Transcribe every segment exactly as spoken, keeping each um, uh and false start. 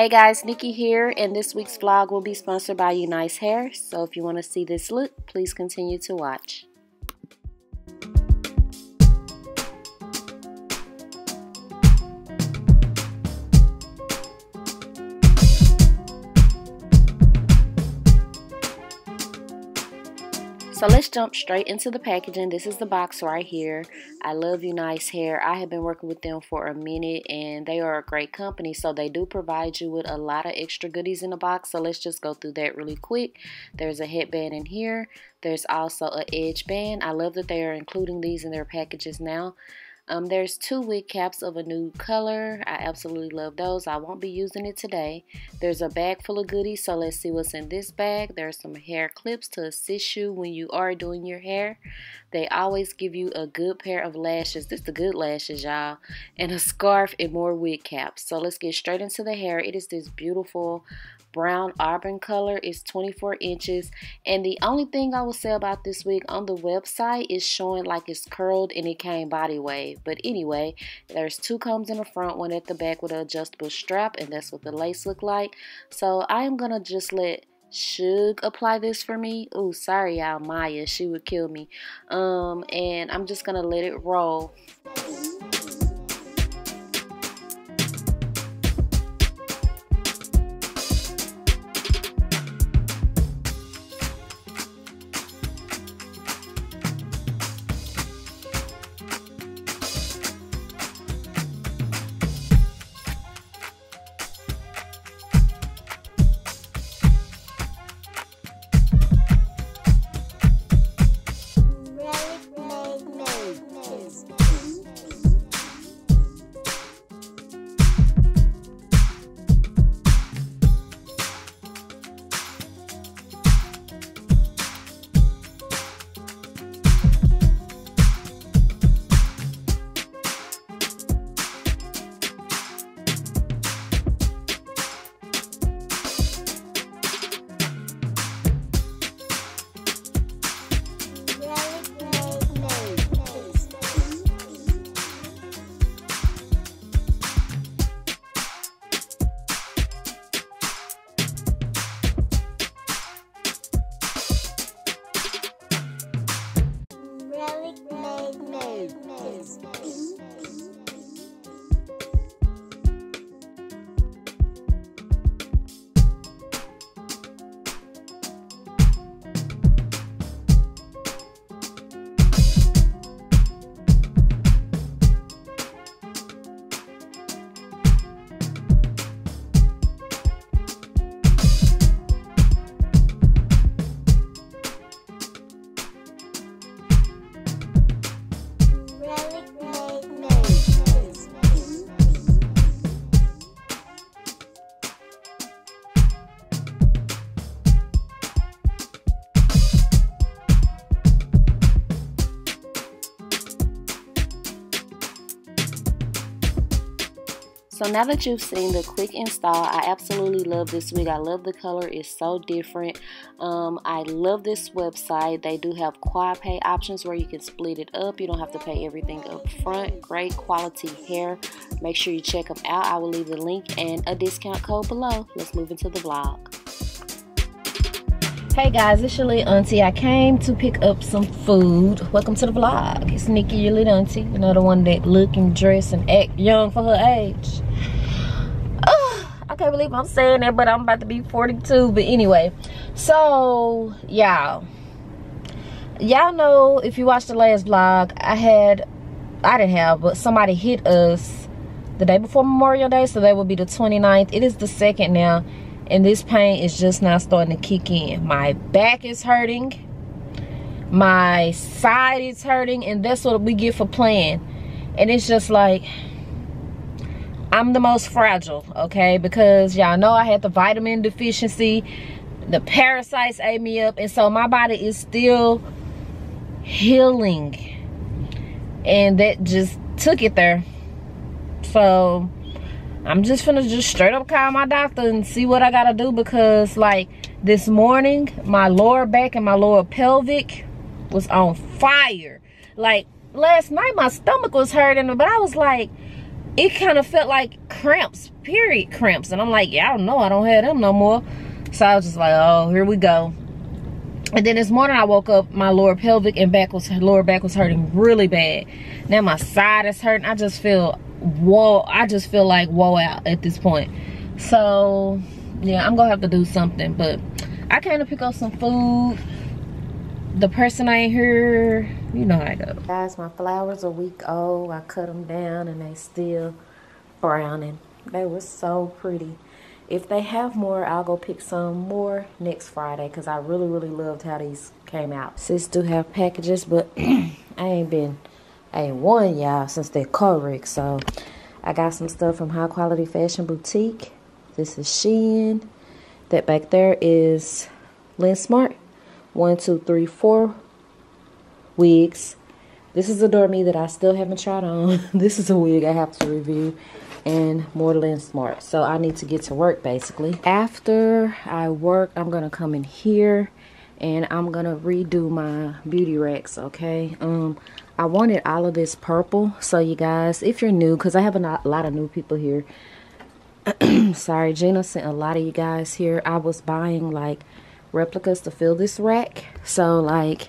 Hey guys, Nikki here, and this week's vlog will be sponsored by Unice Hair, so if you want to see this look, please continue to watch. So let's jump straight into the packaging. This is the box right here. I love Unice Hair. I have been working with them for a minute and they are a great company. So they do provide you with a lot of extra goodies in the box. So let's just go through that really quick. There's a headband in here. There's also an edge band. I love that they are including these in their packages now. Um, there's two wig caps of a nude color. I absolutely love those. I won't be using it today. There's a bag full of goodies, so let's see what's in this bag. There's some hair clips to assist you when you are doing your hair. They always give you a good pair of lashes. This is the good lashes, y'all. And a scarf and more wig caps. So let's get straight into the hair. It is this beautiful brown auburn color. Is twenty-four inches, and the only thing I will say about this wig on the website is showing like it's curled and it came body wave. But anyway, there's two combs in the front, one at the back with an adjustable strap, and that's what the lace look like. So I am gonna just let Suge apply this for me. Oh, sorry y'all, Maya, she would kill me. Um and I'm just gonna let it roll. So now that you've seen the quick install, I absolutely love this wig. I love the color. It's so different. Um, I love this website. They do have quad pay options where you can split it up. You don't have to pay everything up front. Great quality hair. Make sure you check them out. I will leave the link and a discount code below. Let's move into the vlog. Hey guys, it's your little auntie. I came to pick up some food. Welcome to the vlog. It's Nikki, your little auntie. You know, the one that look and dress and act young for her age. I can't believe I'm saying that, but I'm about to be forty-two. But anyway, so y'all y'all know, if you watched the last vlog, I had I didn't have but somebody hit us the day before Memorial Day, so that would be the twenty-ninth. It is the second now, and this pain is just now starting to kick in. My back is hurting, my side is hurting, and that's what we get for playing. And it's just like, I'm the most fragile, okay? Because y'all know I had the vitamin deficiency, the parasites ate me up, and so my body is still healing, and that just took it there. So I'm just finna just straight up call my doctor and see what I gotta do, because like this morning my lower back and my lower pelvic was on fire. Like last night my stomach was hurting, but I was like, it kind of felt like cramps period cramps. And I'm like, y'all know I don't have them no more. So I was just like, oh, here we go. And then this morning I woke up, my lower pelvic and back was, lower back was hurting really bad. Now my side is hurting. I just feel, whoa, I just feel like whoa out at this point. So yeah, I'm gonna have to do something. But I came to pick up some food. The person ain't here, you know how I go. Guys, my flowers a week old. I cut them down and they still browning. They were so pretty. If they have more, I'll go pick some more next Friday because I really, really loved how these came out. Sis do have packages, but I ain't been, I ain't won y'all since their car wreck. So I got some stuff from High Quality Fashion Boutique. This is Shein. That back there is Lensmart. One, two, three, four wigs. This is a Derma E that I still haven't tried on. This is a wig I have to review. And more Lensmart. So I need to get to work basically. After I work, I'm gonna come in here and I'm gonna redo my beauty racks. Okay, um I wanted all of this purple. So you guys, if you're new, because I have a lot of new people here, sorry, Gina sent a lot of you guys here. I was buying like replicas to fill this rack, so like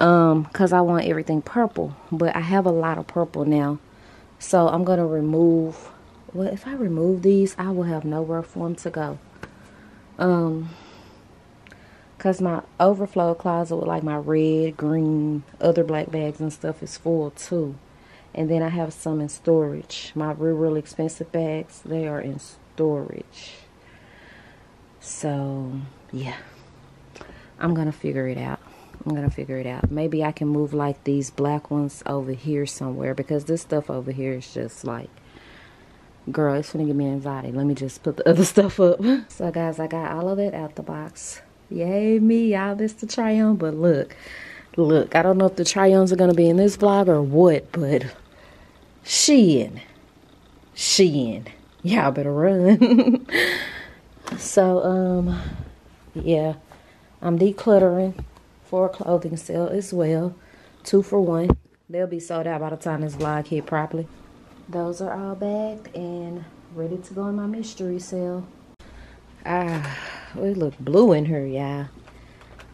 um because I want everything purple, but I have a lot of purple now. So I'm going to remove, well, if I remove these, I will have nowhere for them to go. Um, because my overflow closet with like my red, green, other black bags and stuff is full too. And then I have some in storage. My real, real expensive bags, they are in storage. So, yeah. I'm going to figure it out. I'm gonna figure it out. Maybe I can move like these black ones over here somewhere, because this stuff over here is just like, girl, it's gonna give me anxiety. Let me just put the other stuff up. So guys, I got all of it out the box. Yay me, y'all, this the try on. But look, look, I don't know if the try ons are gonna be in this vlog or what, but Shein, Shein, y'all better run. So um yeah, I'm decluttering for a clothing sale as well. Two for one. They'll be sold out by the time this vlog hit properly. Those are all bagged and ready to go in my mystery sale. Ah, we look blue in here, y'all.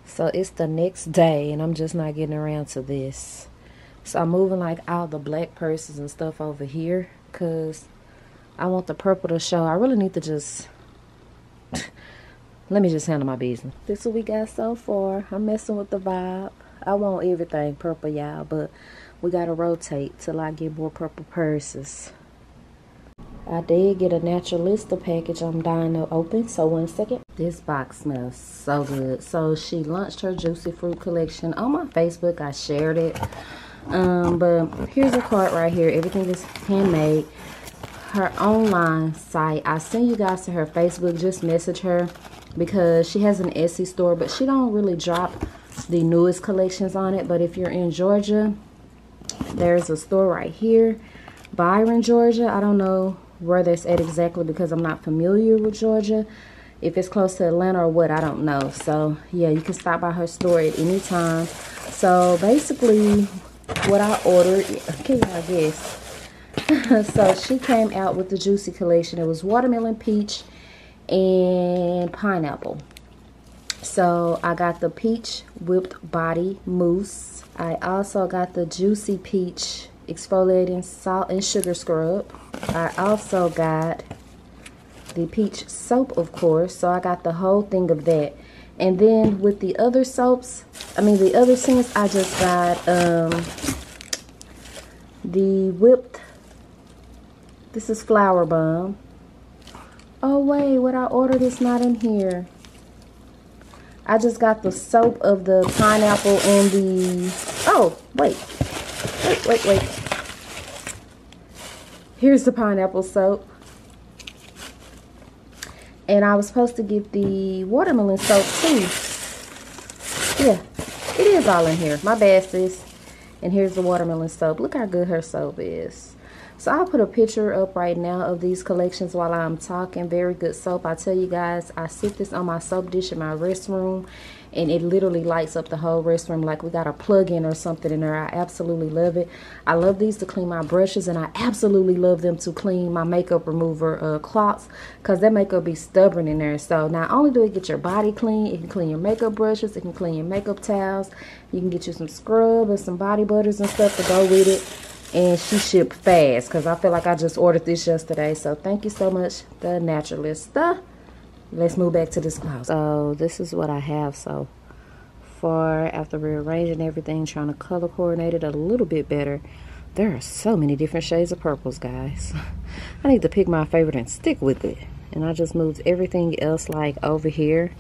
So it's the next day and I'm just not getting around to this. So I'm moving like all the black purses and stuff over here because I want the purple to show. I really need to just... Let me just handle my business. This is what we got so far. I'm messing with the vibe. I want everything purple, y'all, but we gotta rotate till I get more purple purses. I did get a naturalista package I'm dying to open, so one second. This box smells so good. So she launched her juicy fruit collection on my Facebook. I shared it. Um, but here's a card right here. Everything is handmade. Her online site. I send you guys to her Facebook. Just message her, because she has an Etsy store, but she don't really drop the newest collections on it. But if you're in Georgia, there's a store right here, Byron, Georgia. I don't know where that's at exactly because I'm not familiar with Georgia, if it's close to Atlanta or what, I don't know. So yeah, you can stop by her store at any time. So basically what I ordered, okay, I guess. So she came out with the juicy collection. It was watermelon, peach, and pineapple. So I got the peach whipped body mousse. I also got the juicy peach exfoliating salt and sugar scrub. I also got the peach soap, of course. So I got the whole thing of that. And then with the other soaps, I mean the other scents, I just got um the whipped, this is flower bomb. Oh wait, what I ordered is not in here. I just got the soap of the pineapple and the, oh wait, wait, wait, wait. Here's the pineapple soap. And I was supposed to get the watermelon soap too. Yeah, it is all in here, my bad, sis. And here's the watermelon soap. Look how good her soap is. So I'll put a picture up right now of these collections while I'm talking. Very good soap. I tell you guys, I sit this on my soap dish in my restroom and it literally lights up the whole restroom like we got a plug-in or something in there. I absolutely love it. I love these to clean my brushes, and I absolutely love them to clean my makeup remover uh, cloths, because that makeup be stubborn in there. So not only do it get your body clean, it can clean your makeup brushes, it can clean your makeup towels. You can get you some scrub and some body butters and stuff to go with it. And she shipped fast, because I feel like I just ordered this yesterday. So thank you so much, The Naturalista. Let's move back to this closet. So this is what I have so far after rearranging everything, trying to color coordinate it a little bit better. There are so many different shades of purples, guys. I need to pick my favorite and stick with it. And I just moved everything else like over here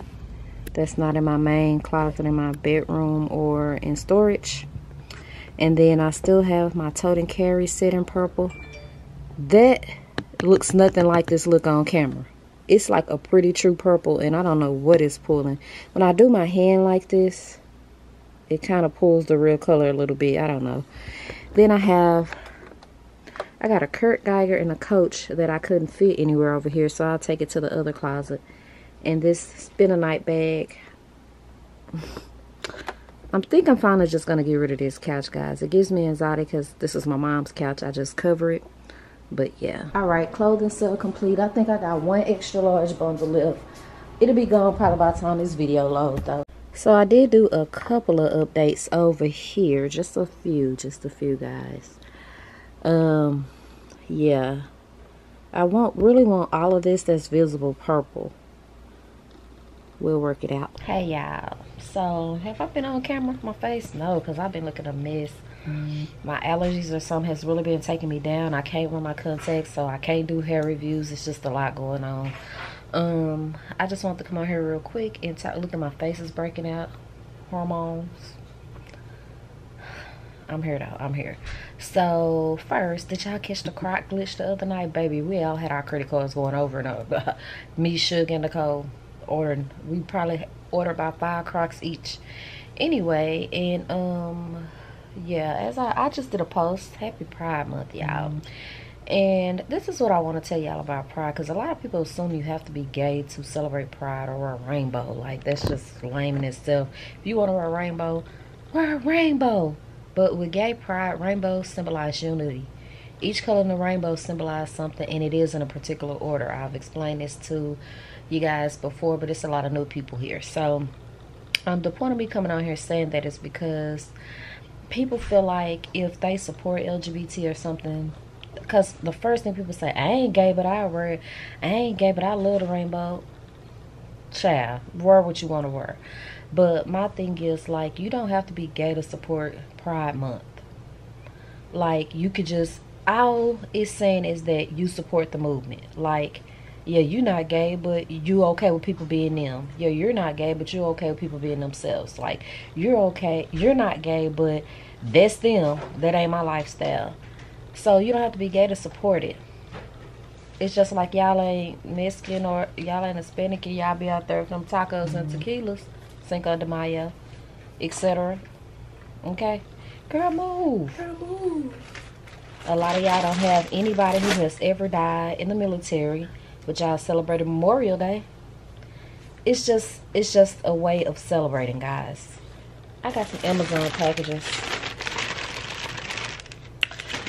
that's not in my main closet, in my bedroom or in storage. And then I still have my tote and carry set in purple. That looks nothing like this look on camera. It's like a pretty true purple, and I don't know what it's pulling. When I do my hand like this, it kind of pulls the real color a little bit. I don't know. Then I have, I got a Kurt Geiger and a Coach that I couldn't fit anywhere over here, so I'll take it to the other closet. And this spin-a-night bag. I think I'm finally just going to get rid of this couch, guys. It gives me anxiety because this is my mom's couch. I just cover it. But, yeah. All right, clothing sale complete. I think I got one extra large bundle left. It'll be gone probably by the time this video loads, though. So, I did do a couple of updates over here. Just a few. Just a few, guys. Um, yeah. I want, really want all of this that's visible purple. We'll work it out. Hey, y'all. So, have I been on camera with my face? No, because I've been looking a mess. Mm-hmm. My allergies or something has really been taking me down. I can't wear my contacts, so I can't do hair reviews. It's just a lot going on. Um, I just want to come out here real quick and talk. Look at my face is breaking out. Hormones. I'm here, though. I'm here. So, first, did y'all catch the Croc glitch the other night? Baby, we all had our credit cards going over and over. Me, Suge, and Nicole ordering. We probably order about five Crocs each anyway. And um yeah, as I, I just did a post, happy Pride Month, y'all. And this is what I want to tell y'all about Pride, because a lot of people assume you have to be gay to celebrate Pride or wear a rainbow. Like, that's just lame in itself. If you want to wear a rainbow, wear a rainbow. But with gay pride, rainbows symbolize unity. Each color in the rainbow symbolizes something, and it is in a particular order. I've explained this to you guys before, but it's a lot of new people here. So um, the point of me coming on here saying that is because people feel like if they support L G B T or something, because the first thing people say, I ain't gay, but I wear it. I ain't gay, but I love the rainbow. Child, wear what you want to wear. But my thing is, like, you don't have to be gay to support Pride Month. Like, you could just, all it's saying is that you support the movement. Like, yeah, you're not gay, but you okay with people being them. Yeah, you're not gay, but you're okay with people being themselves. Like, you're okay, you're not gay, but that's them. That ain't my lifestyle. So you don't have to be gay to support it. It's just like y'all ain't Mexican or y'all ain't Hispanic and y'all be out there with them tacos mm-hmm. and tequilas, Cinco de Mayo, et cetera. Okay? Girl, move. Girl, move. A lot of y'all don't have anybody who has ever died in the military, but y'all celebrated Memorial Day. It's just, it's just a way of celebrating, guys. I got some Amazon packages.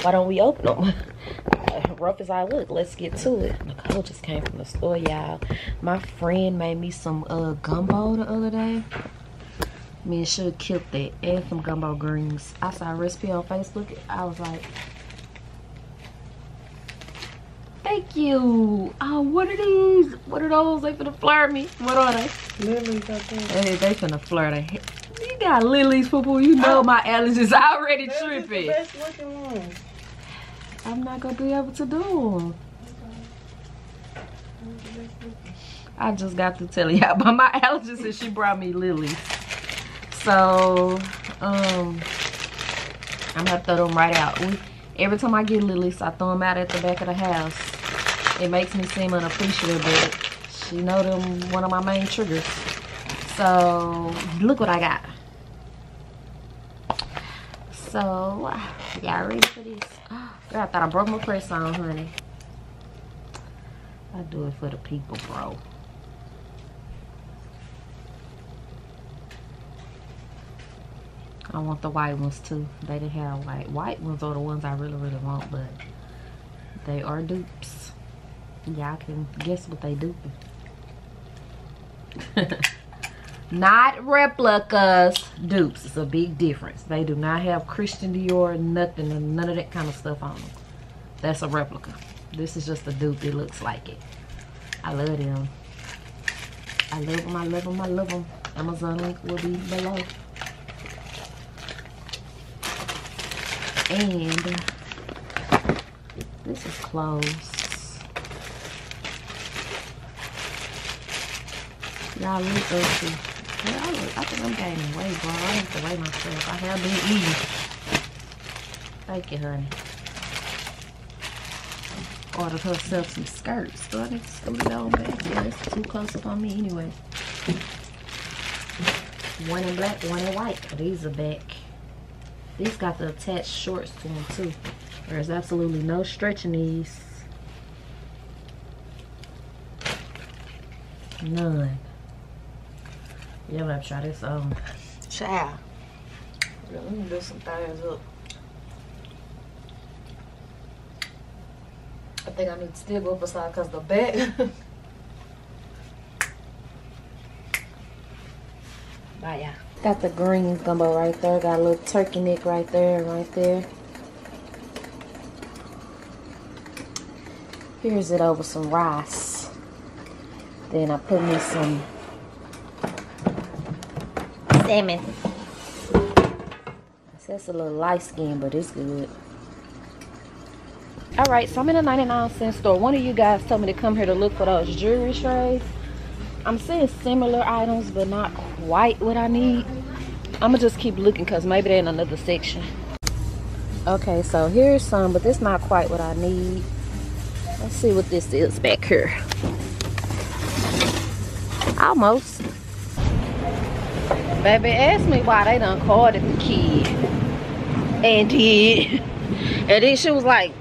Why don't we open them? Rough as I look, let's get to it. Nicole just came from the store, y'all. My friend made me some uh, gumbo the other day. Me and Suge killed that, and some gumbo greens. I saw a recipe on Facebook. I was like, thank you. Oh, what are these? What are those? They finna flirt me. What are they? Lilies, I think. Hey, they finna flirt me. You got lilies, poo-poo. You know oh. my allergies already that tripping. The best looking one. I'm not gonna be able to do them. Okay. I just got to tell y'all about my allergies, and she brought me lilies. So, um, I'm gonna throw them right out. We, every time I get lilies, I throw them out at the back of the house. It makes me seem unappreciative, but she know them one of my main triggers. So look what I got. So y'all ready for this? Girl, I thought I broke my press on, honey. I do it for the people, bro. I want the white ones too. They didn't have white. White ones are the ones I really, really want, but they are dupes. Y'all can guess what they duping. Not replicas, dupes. It's a big difference. They do not have Christian Dior, nothing, and none of that kind of stuff on them. That's a replica. This is just a dupe. It looks like it. I love them. I love them. I love them. I love them. Amazon link will be below. And this is clothes. Y'all look ugly. I, I think I'm gaining weight, bro. I have to weigh myself. I have been eating. Thank you, honey. Ordered herself some skirts. Do I need to scoot it on back? Yeah, it's too close up on me anyway. One in black, one in white. These are back. These got the attached shorts to them too. There's absolutely no stretch in these. None. Yeah, I'm gonna try this on. Child. Let me do some thighs up. I think I need to still go up a side because the back. Bye, y'all. Got the green gumbo right there. Got a little turkey neck right there and right there. Here's it over some rice. Then I put me some salmon. That's a little light skin, but it's good. All right, so I'm in a ninety-nine cent store. One of you guys told me to come here to look for those jewelry trays. I'm seeing similar items, but not quite what I need. I'm gonna just keep looking because maybe they're in another section. Okay, so here's some, but this not quite what I need. Let's see what this is back here. Almost. Baby asked me why they done carded the kid. And did. And then she was like,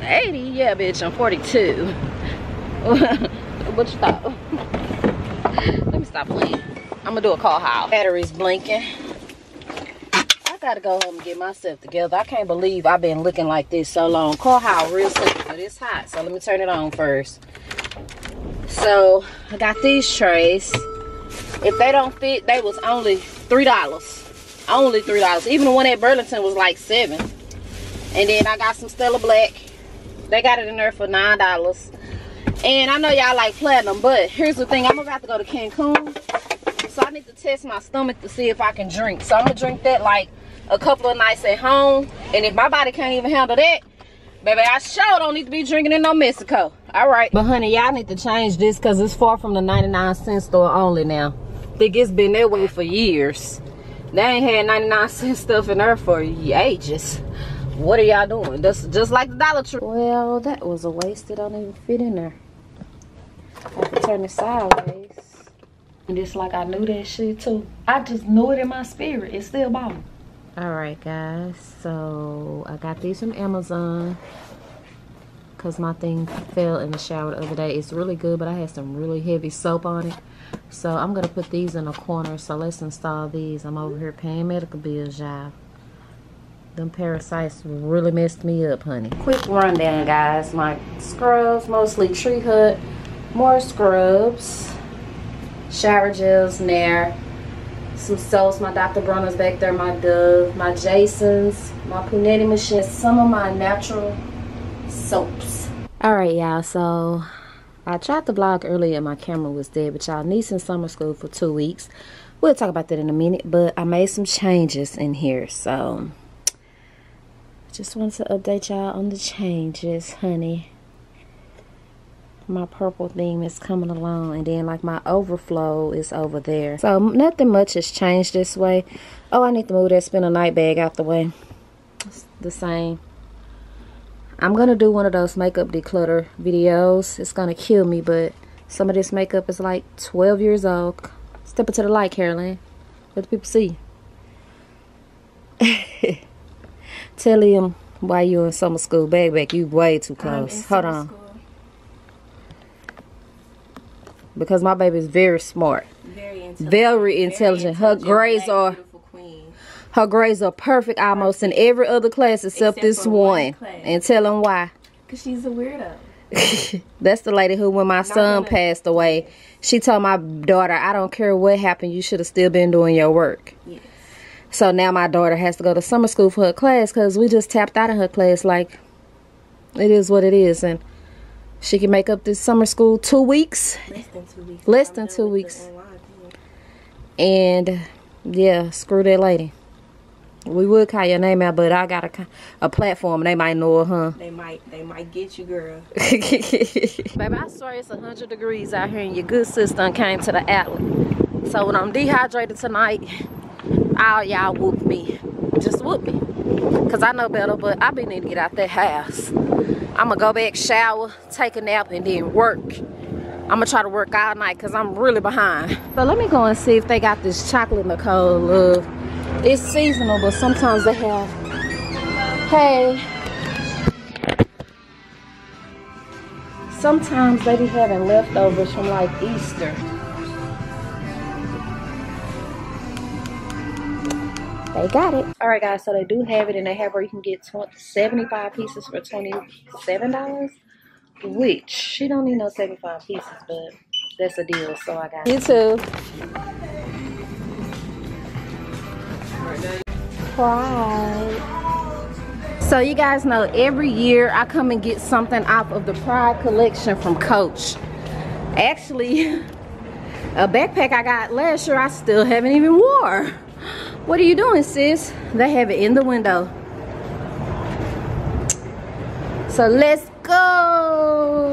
eighty? Yeah, bitch, I'm forty-two. What you thought? Let me stop playing. I'm gonna do a call haul. Battery's blinking. I gotta go home and get myself together. I can't believe I've been looking like this so long. Call haul real simple, but it's hot, so let me turn it on first. So I got these trays. If they don't fit, they was only three dollars. Only three dollars. Even the one at Burlington was like seven. And then I got some Stella Black. They got it in there for nine dollars. And I know y'all like platinum, but here's the thing. I'm about to go to Cancun, so I need to test my stomach to see if I can drink. So I'm going to drink that like a couple of nights at home. And if my body can't even handle that, baby, I sure don't need to be drinking in no Mexico. All right. But, honey, y'all need to change this because it's far from the ninety-nine cent store only now. I think it's been that way for years. They ain't had ninety-nine cent stuff in there for ages. What are y'all doing? That's just like the Dollar Tree. Well, that was a waste. It don't even fit in there. I have to turn it sideways. And it's like I knew that shit too. I just knew it in my spirit. It's still bottom. Alright guys, so I got these from Amazon because my thing fell in the shower the other day. It's really good, but I had some really heavy soap on it. So I'm going to put these in a corner. So let's install these. I'm over here paying medical bills, y'all. Them parasites really messed me up, honey. Quick rundown, guys. My scrubs, mostly Tree Hut. More scrubs, shower gels in there, some soaps, my Doctor Bronner's back there, my Dove, my Jason's, my Punetti machine, some of my natural soaps. Alright y'all, so I tried to vlog earlier and my camera was dead, but y'all, niece in summer school for two weeks. We'll talk about that in a minute, but I made some changes in here, so I just wanted to update y'all on the changes, honey. My purple theme is coming along, and then like my overflow is over there, so nothing much has changed this way. Oh, I need to move that spinner night bag out the way. It's the same. I'm gonna do one of those makeup declutter videos. It's gonna kill me, but some of this makeup is like twelve years old. Step into the light, Caroline. Let the people see. Tell him why you in summer school. Bag back, you way too close. Hold on school. Because my baby is very smart. Very intelligent. Very intelligent. Very intelligent. Her grades are... Queen. Her grades are perfect almost in every other class except, except this one. one and tell them why. Because she's a weirdo. That's the lady who, when my Not son really. passed away, she told my daughter, I don't care what happened, you should have still been doing your work. Yes. So now my daughter has to go to summer school for her class because we just tapped out of her class. Like, it is what it is. And she can make up this summer school two weeks. Less than two weeks. Less than two weeks. And, yeah, screw that lady. We would call your name out, but I got a, a platform. They might know it, huh? They might. They might get you, girl. Baby, I swear it's one hundred degrees out here, and your good sister came to the outlet. So when I'm dehydrated tonight, all y'all whoop me. Just whoop me. Because I know better, but I be need to get out that house. I'm going to go back, shower, take a nap, and then work. I'm gonna try to work all night because I'm really behind. So let me go and see if they got this chocolate Nicole love. It's seasonal, but sometimes they have. Hey. Sometimes they be having leftovers from like Easter. They got it. All right, guys. So they do have it, and they have where you can get seventy-five pieces for twenty-seven dollars. Which she don't need no seventy-five pieces, but that's a deal, so I got it. You too. Pride. So you guys know every year I come and get something off of the Pride collection from Coach. Actually, a backpack I got last year I still haven't even wore. What are you doing, sis? They have it in the window. So let's go.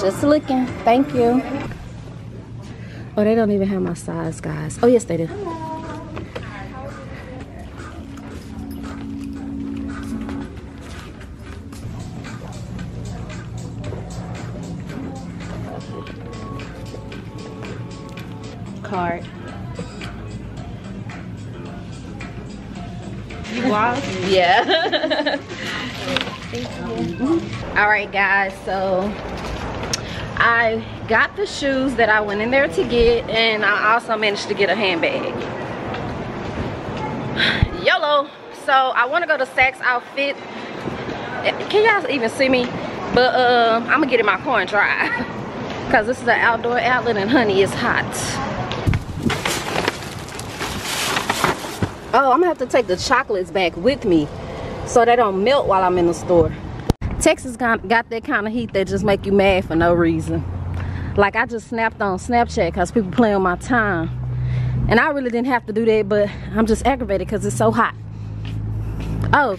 Just looking. Thank you. Oh, they don't even have my size, guys. Oh, yes, they do. Card. You walk? Yeah. Alright guys, so I got the shoes that I went in there to get, and I also managed to get a handbag. YOLO. So I want to go to Saks Outfit. Can y'all even see me? But uh, I'm going to get in my car and drive because this is an outdoor outlet and honey, it's hot. Oh, I'm gonna have to take the chocolates back with me so they don't melt while I'm in the store. Texas got, got that kind of heat that just make you mad for no reason. Like, I just snapped on Snapchat because people play on my time. And I really didn't have to do that, but I'm just aggravated because it's so hot. Oh,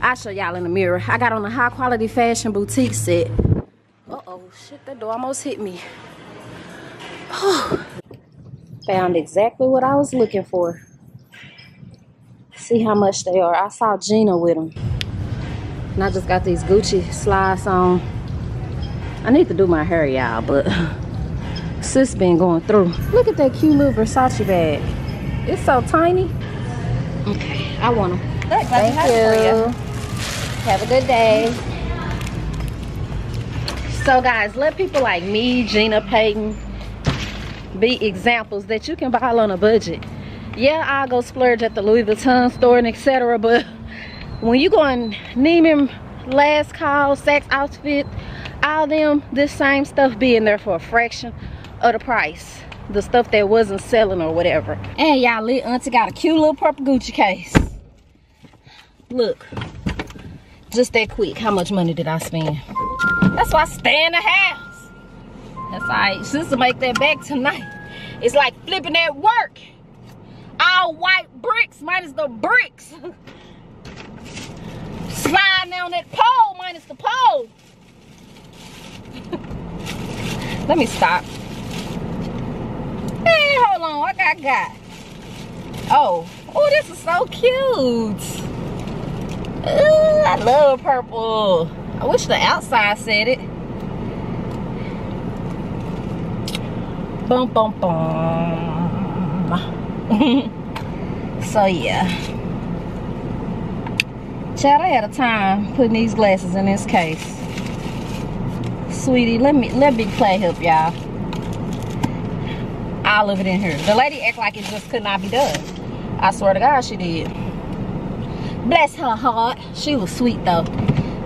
I'll show y'all in the mirror. I got on a High Quality Fashion Boutique set. Uh-oh, shit, that door almost hit me. Whew. Found exactly what I was looking for. See how much they are. I saw Gina with them. And I just got these Gucci slides on. I need to do my hair, y'all, but sis been going through. Look at that cute little Versace bag. It's so tiny. Okay, I want them. Good, Thank you. you. Have a good day. So guys, let people like me, Gina Payton, be examples that you can buy on a budget. Yeah, I'll go splurge at the Louis Vuitton store and et cetera. But when you go and Neiman, Last Call, Saks Outfit, all them, this same stuff be in there for a fraction of the price. The stuff that wasn't selling or whatever. And y'all, little auntie got a cute little purple Gucci case. Look, just that quick. How much money did I spend? That's why I stay in the house. That's all right. Sister make that back tonight. It's like flipping that work. All white bricks minus the bricks. Sliding down that pole minus the pole. Let me stop. Hey, hold on. What I got? Oh. Oh, this is so cute. Ooh, I love purple. I wish the outside said it. Bum, bum, bum. So yeah, Chad, I had a time putting these glasses in this case. Sweetie, let me let Big Play help y'all. All of it in here. The lady act like it just could not be done. I swear to God, she did. Bless her heart. She was sweet though.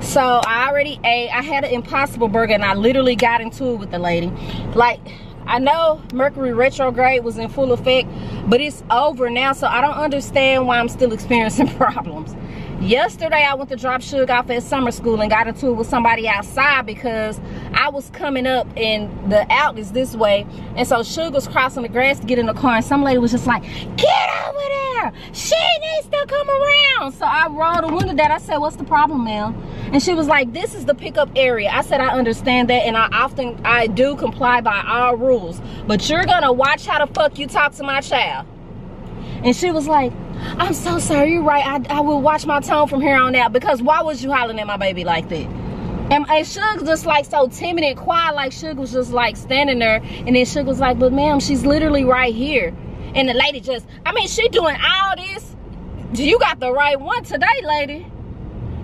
So I already ate. I had an Impossible Burger and I literally got into it with the lady. Like, I know Mercury retrograde was in full effect, but it's over now, so I don't understand why I'm still experiencing problems. Yesterday I went to drop Suge off at summer school and got into it with somebody outside because I was coming up and the out is this way, and so Suge was crossing the grass to get in the car and some lady was just like, get over there, she needs to come around. So I rolled the window down. I said, what's the problem, ma'am? And she was like, this is the pickup area. I said, I understand that, and I often I do comply by all rules, but you're gonna watch how the fuck you talk to my child. And she was like, I'm so sorry, you're right, I, I will watch my tone from here on out, because why was you hollering at my baby like that? And, and Suge just like so timid and quiet, like Suge was just like standing there, and then Suge was like, but ma'am, she's literally right here. And the lady just, I mean, she doing all this, you got the right one today, lady.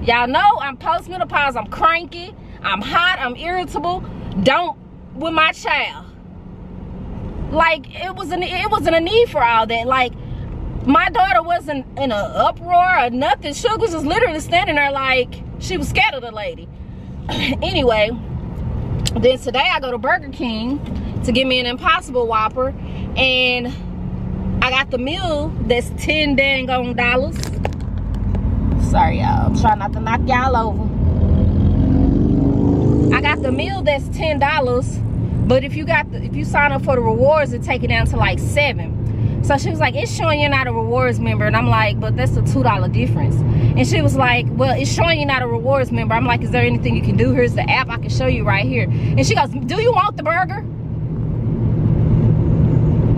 Y'all know I'm post-menopause, I'm cranky, I'm hot, I'm irritable, don't with my child. Like, it wasn't, it wasn't a need for all that. Like, my daughter wasn't in an uproar or nothing. Suge was just literally standing there like she was scared of the lady. Anyway, then today I go to Burger King to get me an Impossible Whopper, and I got the meal that's ten dang on dollars. Sorry y'all, I'm trying not to knock y'all over. I got the meal that's ten dollars, but if you got the, if you sign up for the rewards, it take it down to like seven. So she was like, it's showing you're not a rewards member. And I'm like, but that's a two dollar difference. And she was like, well, it's showing you're not a rewards member. I'm like, is there anything you can do? Here's the app. I can show you right here. And she goes, do you want the burger?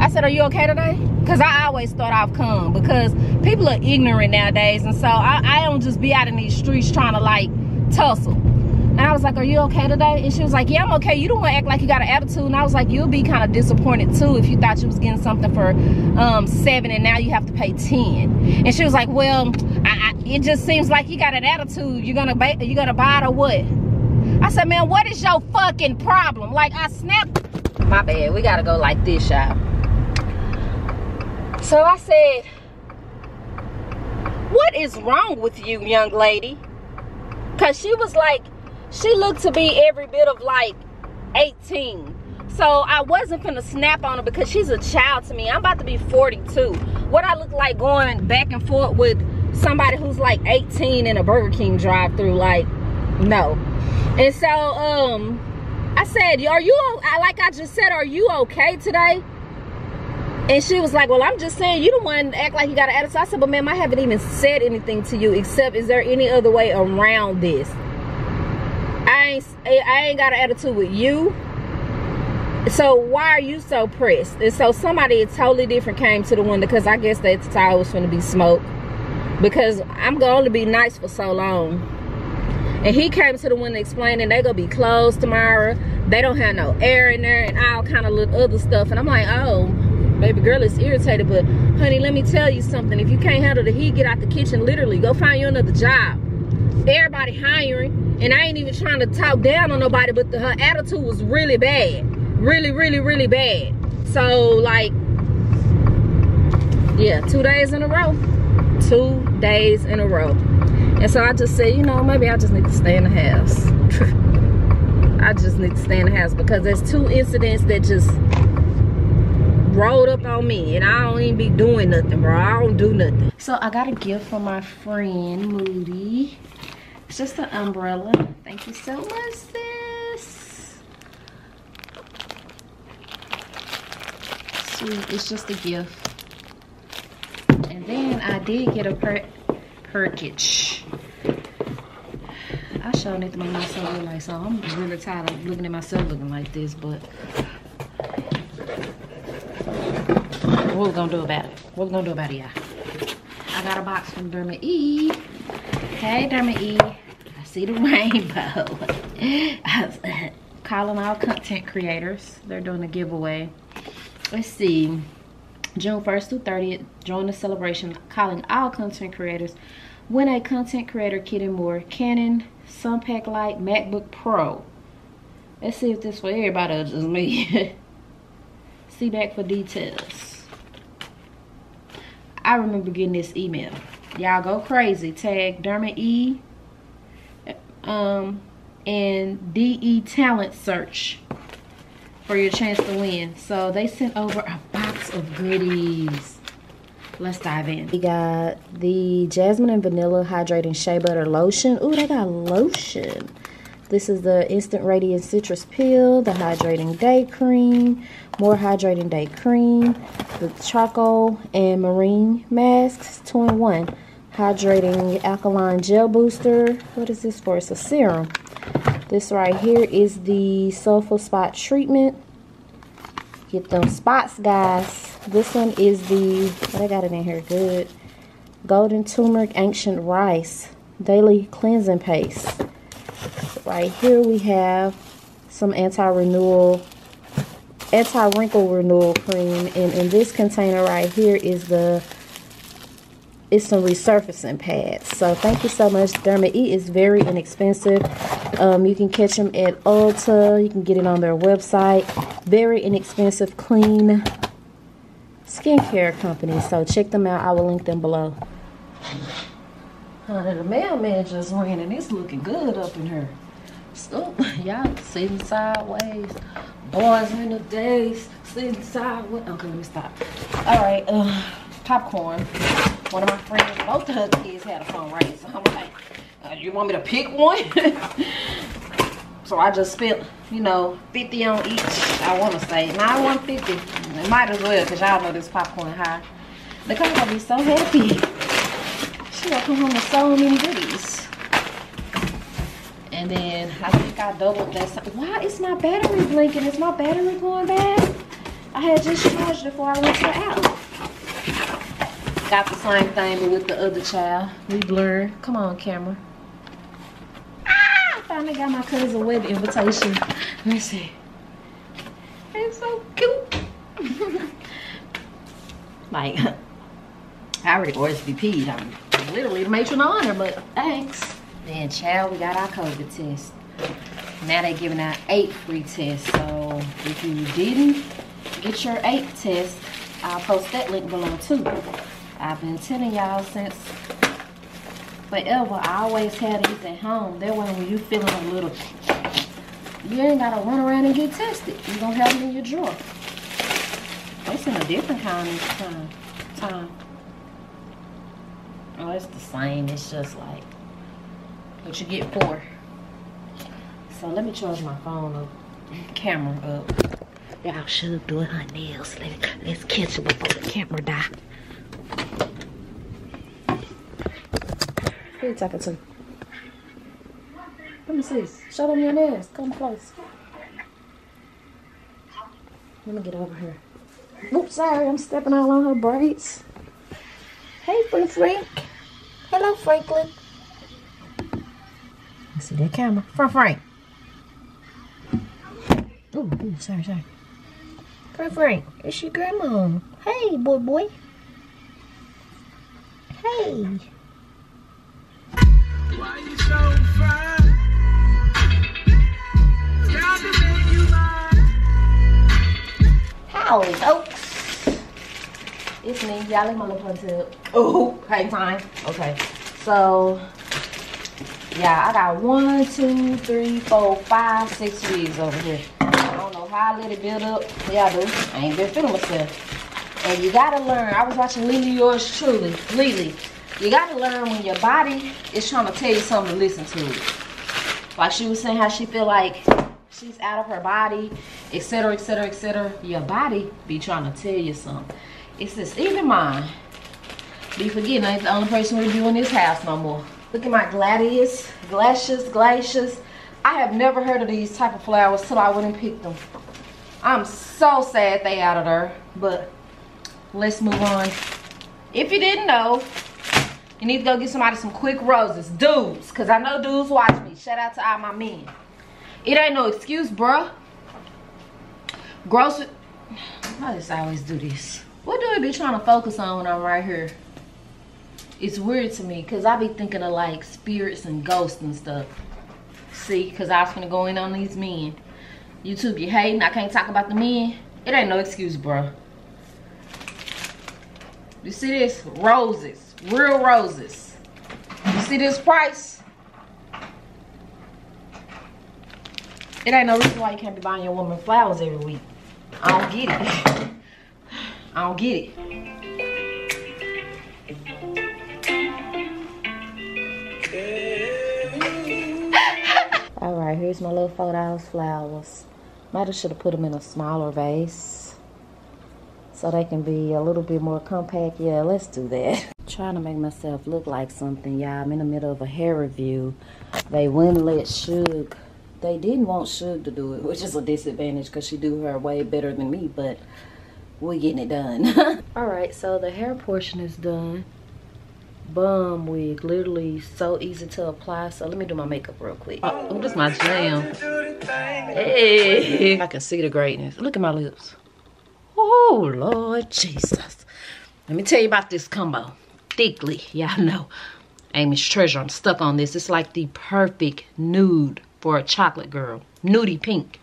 I said, are you okay today? Because I always start off calm, because people are ignorant nowadays. And so I, I don't just be out in these streets trying to like tussle. And I was like, are you okay today? And she was like, yeah, I'm okay. You don't want to act like you got an attitude. And I was like, you'll be kind of disappointed too if you thought you was getting something for um, seven and now you have to pay ten. And she was like, well, I, I, it just seems like you got an attitude. You're gonna, you're gonna buy it or what? I said, man, what is your fucking problem? Like, I snapped. My bad, we gotta go like this, y'all. So I said, what is wrong with you, young lady? Cause she was like, she looked to be every bit of like eighteen. So I wasn't finna snap on her because she's a child to me. I'm about to be forty-two. What I look like going back and forth with somebody who's like eighteen in a Burger King drive through, like, no. And so um, I said, are you, like I just said, are you okay today? And she was like, well, I'm just saying, you the one act like you got an attitude. I said, but ma'am, I haven't even said anything to you except, is there any other way around this? I ain't, I ain't got an attitude with you, so why are you so pressed? And so somebody totally different came to the window, because I guess that tire was going to be smoked, because I'm going to be nice for so long. And he came to the window explaining they going to be closed tomorrow, they don't have no air in there, and all kind of little other stuff. And I'm like, oh, baby girl is irritated, but honey, let me tell you something. If you can't handle the heat, get out the kitchen, literally. Go find you another job. Everybody hiring. And I ain't even trying to talk down on nobody, but the, her attitude was really bad. Really, really, really bad. So, like, yeah, two days in a row. Two days in a row. And so I just said, you know, maybe I just need to stay in the house. I just need to stay in the house, because there's two incidents that just rolled up on me, and I don't even be doing nothing, bro. I don't do nothing. So I got a gift from my friend, Moody. It's just an umbrella. Thank you so much, sis. Sweet, it's just a gift. And then I did get a per perkage. I sure need to make myself look like so. I'm really tired of looking at myself looking like this, but what we gonna do about it? What we gonna do about it, y'all? I got a box from Derma E. Hey, Derma E. I see the rainbow. I was calling all content creators. They're doing a giveaway. Let's see. June first through thirtieth. Join the celebration. Calling all content creators. When a content creator, kid and more, Canon, Sunpack Lite, MacBook Pro. Let's see if this for everybody or just me. See back for details. I remember getting this email. Y'all go crazy. Tag Derma E um, and D E Talent Search for your chance to win. So they sent over a box of goodies. Let's dive in. We got the Jasmine and Vanilla Hydrating Shea Butter Lotion. Ooh, they got lotion. This is the Instant Radiant Citrus Peel, the Hydrating Day Cream, More Hydrating Day Cream, the Charcoal and Marine Masks, two in one. Hydrating Alkaline Gel Booster. What is this for? It's a serum. This right here is the Sulfur Spot Treatment. Get them spots, guys. This one is the, what I got it in here, good. Golden Turmeric Ancient Rice, Daily Cleansing Paste. Right here we have some anti-renewal, anti-wrinkle renewal cream, and in this container right here is the, it's some resurfacing pads. So thank you so much. Derma E is very inexpensive. Um, you can catch them at Ulta. You can get it on their website. Very inexpensive, clean skincare company. So check them out. I will link them below. Honey, the mailman just ran and it's looking good up in here. So, y'all sitting sideways. Boys in the days, sitting sideways. Okay, let me stop. All right, uh, popcorn. One of my friends, both of her kids had a fundraiser. So I'm like, uh, you want me to pick one? So I just spent, you know, fifty on each, I want to say. Now I want fifty. It might as well, because y'all know this popcorn high. They're going to be so happy. She's going to come home with so many goodies. And then I think I doubled that. Why is my battery blinking? Is my battery going bad? I had just charged before I went to the outlet. Got the same thing, but with the other child. We blurred. Come on, camera. Ah! I finally got my cousin wedding invitation. Let me see. It's so cute. Like, I already R S V P'd. I'm literally the matron of honor, but thanks. Then, child, we got our COVID test. Now they're giving out eight free tests. So if you didn't get your eight test, I'll post that link below too. I've been telling y'all since forever, I always had these at home. That way when you feeling a little, you ain't gotta run around and get tested. You're gonna have it in your drawer. It's in a different kind of time. time. Oh, it's the same, it's just like, what you get for. So let me charge my phone up, camera up. Y'all should do it on nails. Let, let's catch it before the camera die. Who are you talking to? Let me see. Show them your nails. Come close. Let me get over here. Oops, sorry, I'm stepping all on her braids. Hey, Frank Frank. Hello, Franklin. I see that camera. Front Frank. Oh, sorry, sorry. Front Frank, it's your grandma. Hey, boy, boy. Hey. Why you so fine? Got to make you mine. Howdy, folks. It's me. Y'all leave my little puns up. Oh, hey, fine. Okay. So. Yeah, I got one, two, three, four, five, six wigs over here. I don't know how I let it build up. Yeah, I do. I ain't been feeling myself. And you gotta learn. I was watching Lily Yours Truly. Lily, you gotta learn when your body is trying to tell you something to listen to it. Like she was saying how she feel like she's out of her body, et cetera, et cetera, et cetera. Your body be trying to tell you something. It's this, even mine. Be forgetting I ain't the only person we do in this house no more. Look at my gladius, glaciers, glaciers. I have never heard of these type of flowers till I went and picked them. I'm so sad they out of there, but let's move on. If you didn't know, you need to go get somebody some quick roses. Dudes, because I know dudes watch me. Shout out to all my men. It ain't no excuse, bruh. Grocery. I just always do this. What do we be trying to focus on when I'm right here? it's weird to me because I be thinking of like spirits and ghosts and stuff. See, because I was going to go in on these men. YouTube, you hating? I can't talk about the men. It ain't no excuse, bro. You see this? Roses. Real roses. You see this price? It ain't no reason why you can't be buying your woman flowers every week. I don't get it. I don't get it. Alright, here's my little four dollar flowers. Might have should have put them in a smaller vase so they can be a little bit more compact. Yeah, let's do that. I'm trying to make myself look like something, y'all. I'm in the middle of a hair review. They wouldn't let Suge. They didn't want Suge to do it, which is a disadvantage because she do her way better than me, but we're getting it done. Alright, so the hair portion is done. Bum wig, literally so easy to apply. So let me do my makeup real quick. Oh, this is my jam. Hey, I can see the greatness. Look at my lips. Oh, Lord Jesus. Let me tell you about this combo. Thickly, y'all know. Amy's treasure. I'm stuck on this. It's like the perfect nude for a chocolate girl. Nudie pink.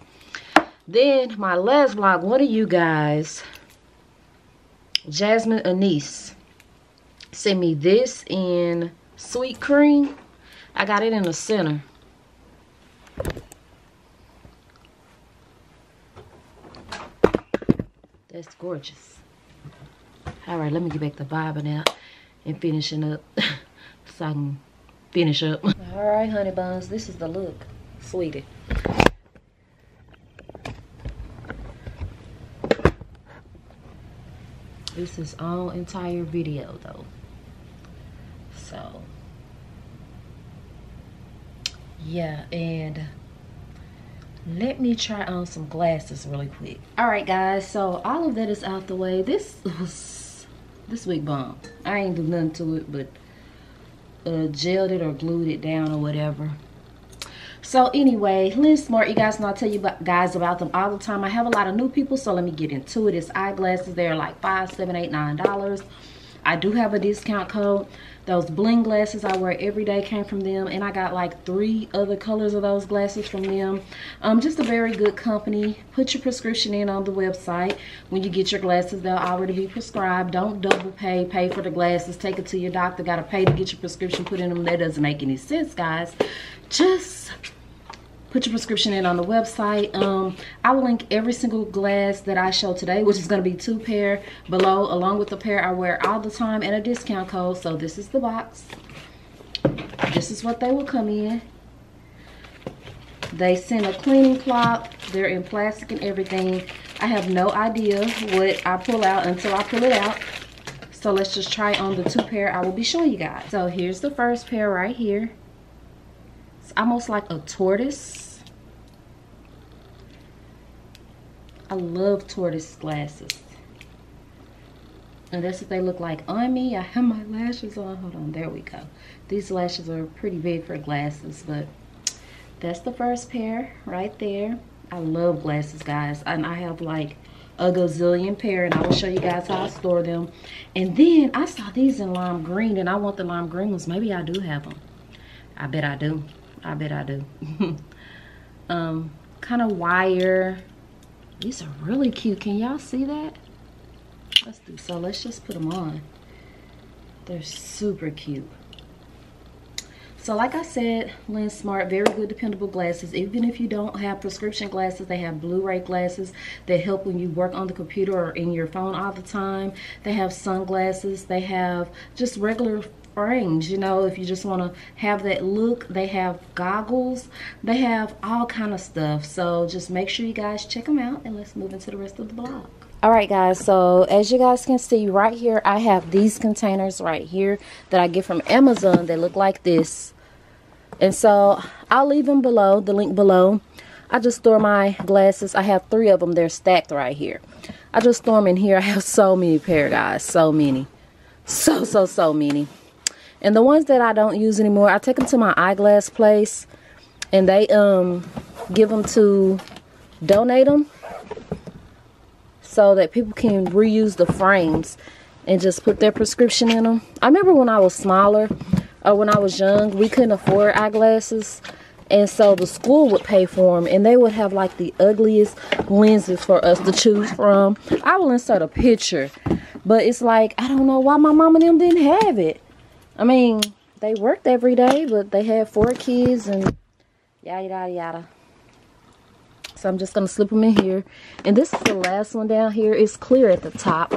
Then my last vlog, one of you guys, Jasmine Anise, sent me this in sweet cream. I got it in the center. That's gorgeous. All right, let me get back to bobbing out and finishing up so I can finish up. All right, honey buns, this is the look, sweetie. This is all entire video though. So yeah, and let me try on some glasses really quick. Alright guys, so all of that is out the way. This was this wig bomb. I ain't do nothing to it but uh gelled it or glued it down or whatever. So anyway, Lensmart, you guys know I tell you about, guys about them all the time. I have a lot of new people, so let me get into it. It's eyeglasses. They're like five, seven, eight, nine dollars. I do have a discount code. Those bling glasses I wear every day came from them, and I got like three other colors of those glasses from them. Um, just a very good company. Put your prescription in on the website. When you get your glasses, they'll already be prescribed. Don't double pay. Pay for the glasses. Take it to your doctor. Gotta pay to get your prescription put in them. That doesn't make any sense, guys. Just put your prescription in on the website. Um, I will link every single glass that I show today, which is going to be two pair below, along with the pair I wear all the time and a discount code. So this is the box. This is what they will come in. They send a cleaning cloth. They're in plastic and everything. I have no idea what I pull out until I pull it out. So let's just try on the two pair I will be showing you guys. So here's the first pair right here. It's almost like a tortoise. I love tortoise glasses. And that's what they look like on me. I have my lashes on. Hold on, there we go. These lashes are pretty big for glasses, but that's the first pair right there. I love glasses, guys. And I have like a gazillion pair, and I will show you guys how I store them. And then I saw these in lime green, and I want the lime green ones. Maybe I do have them. I bet I do. I bet I do. um, kind of wire. These are really cute. Can y'all see that? Let's do so. Let's just put them on. They're super cute. So like I said, Lensmart, very good dependable glasses. Even if you don't have prescription glasses, they have Blu-ray glasses that help when you work on the computer or in your phone all the time. They have sunglasses. They have just regular frames, you know, if you just want to have that look. They have goggles. They have all kind of stuff. So just make sure you guys check them out, and let's move into the rest of the vlog. All right guys, so as you guys can see right here, I have these containers right here that I get from Amazon. They look like this, and so I'll leave them below, the link below. I just store my glasses. I have three of them. They're stacked right here. I just store them in here. I have so many pair, guys. So many. So, so, so many. And the ones that I don't use anymore, I take them to my eyeglass place, and they um give them to donate them so that people can reuse the frames. and just put their prescription in them. I remember when I was smaller, or when I was young, we couldn't afford eyeglasses, and so the school would pay for them, and they would have like the ugliest lenses for us to choose from. I will insert a picture, but it's like, I don't know why my mom and them didn't have it. I mean, they worked every day, but they had four kids and yada yada yada. So I'm just gonna slip them in here, and this is the last one down here. It's clear at the top,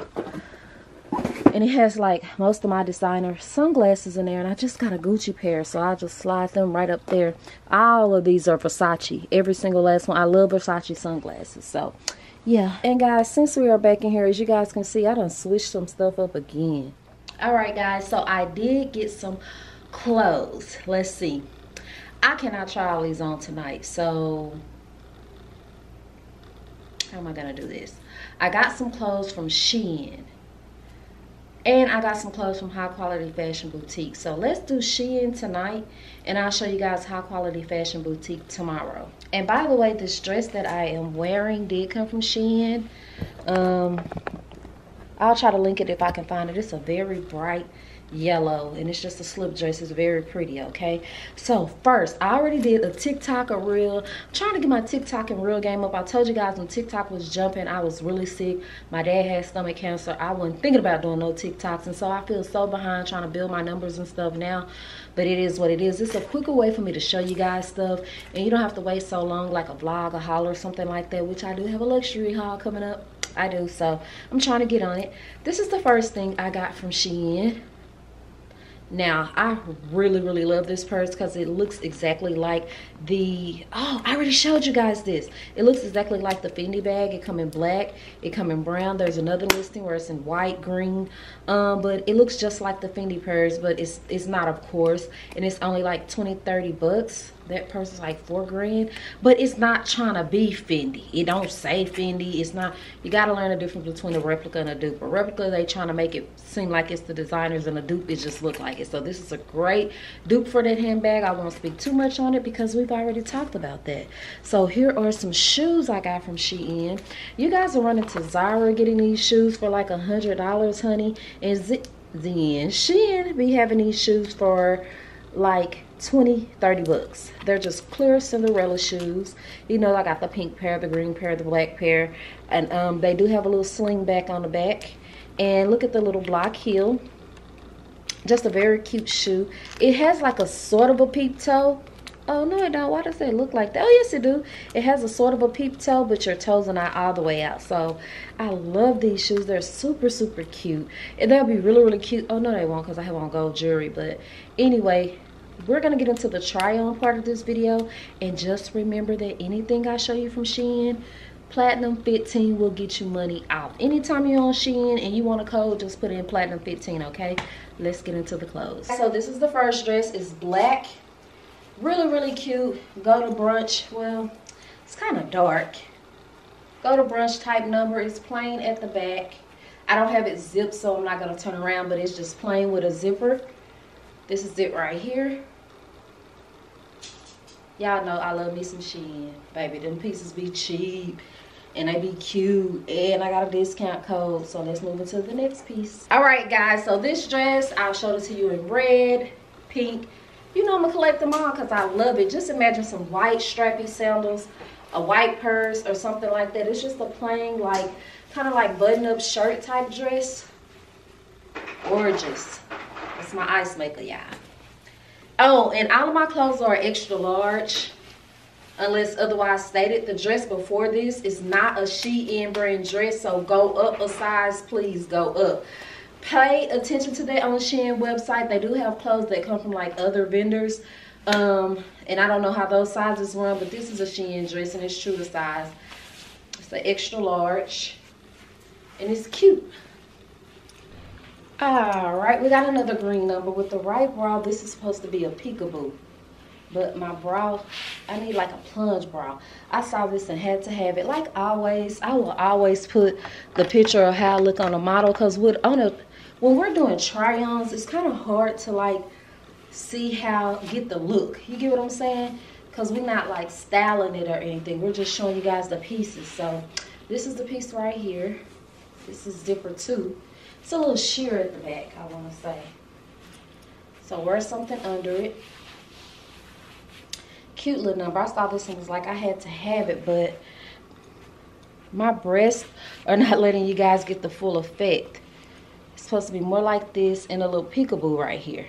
and it has like most of my designer sunglasses in there, and I just got a Gucci pair, so I'll just slide them right up there. All of these are Versace, every single last one. I love Versace sunglasses, so yeah. And guys, since we are back in here, as you guys can see, I done switched some stuff up again. All right guys, so I did get some clothes. Let's see, I cannot try all these on tonight, so how am I gonna do this? I got some clothes from Shein, and I got some clothes from High Quality Fashion Boutique. So let's do Shein tonight, and I'll show you guys High Quality Fashion Boutique tomorrow. And by the way, this dress that I am wearing did come from Shein. Um, I'll try to link it if I can find it. It's a very bright yellow, and it's just a slip dress. It's very pretty, okay? So first, I already did a TikTok, a reel. I'm trying to get my TikTok and reel game up. I told you guys when TikTok was jumping, I was really sick. My dad had stomach cancer. I wasn't thinking about doing no TikToks, and so I feel so behind trying to build my numbers and stuff now, but it is what it is. It's a quicker way for me to show you guys stuff, and you don't have to wait so long like a vlog, a haul, or something like that, which I do have a luxury haul coming up. I do, so I'm trying to get on it. This is the first thing I got from Shein. Now, I really, really love this purse because it looks exactly like the, oh, I already showed you guys this. It looks exactly like the Fendi bag. It come in black, it come in brown. There's another listing where it's in white, green, um, but it looks just like the Fendi purse, but it's it's not, of course, and it's only like twenty, thirty bucks. That purse is like four grand, but it's not trying to be Fendi. It don't say Fendi. It's not. You got to learn the difference between a replica and a dupe. A replica, they trying to make it seem like it's the designers, and a dupe, it just look like it. So this is a great dupe for that handbag. I won't speak too much on it because we've already talked about that. So here are some shoes I got from Shein. You guys are running to Zara getting these shoes for like a hundred dollars, honey. And then Shein be having these shoes for like twenty, thirty bucks. They're just clear Cinderella shoes. You know, I got the pink pair, the green pair, the black pair, and um, they do have a little sling back on the back. And look at the little block heel. Just a very cute shoe. It has like a sort of a peep toe. Oh, no, it don't. Why does it look like that? Oh, yes, it do. It has a sort of a peep toe, but your toes are not all the way out. So I love these shoes. They're super, super cute. And they'll be really, really cute. Oh, no, they won't because I have on gold jewelry. But anyway, we're going to get into the try-on part of this video. And just remember that anything I show you from Shein, Platinum fifteen will get you money off. Anytime you're on Shein and you want a code, just put in Platinum fifteen, okay? Let's get into the clothes. So this is the first dress. It's black. Really, really cute. Go to brunch. Well, it's kind of dark. Go to brunch type number. It's plain at the back. I don't have it zipped, so I'm not going to turn around, but it's just plain with a zipper. This is it right here. Y'all know I love me some Shein, baby. Them pieces be cheap, and they be cute, and I got a discount code, so let's move into the next piece. All right, guys, so this dress, I'll show it to you in red, pink. You know I'm gonna collect them all because I love it. Just imagine some white strappy sandals, a white purse, or something like that. It's just a plain, like, kind of like button-up shirt type dress. Gorgeous. It's my ice maker, y'all. Oh, and all of my clothes are extra large, unless otherwise stated. The dress before this is not a Shein brand dress, so go up a size, please go up. Pay attention to that on the Shein website. They do have clothes that come from like other vendors, um, and I don't know how those sizes run, but this is a Shein dress, and it's true to size. It's an extra large, and it's cute. All right, we got another green number with the right bra. This is supposed to be a peekaboo, but my bra, I need like a plunge bra. I saw this and had to have it. Like always, I will always put the picture of how I look on a model, because with on a when we're doing try-ons, it's kind of hard to like see how get the look. You get what I'm saying? Because we're not like styling it or anything. We're just showing you guys the pieces. So this is the piece right here. This is zipper two. It's a little sheer at the back, I want to say. So wear something under it. Cute little number. I saw this and was like, I had to have it, but my breasts are not letting you guys get the full effect. It's supposed to be more like this and a little peekaboo right here.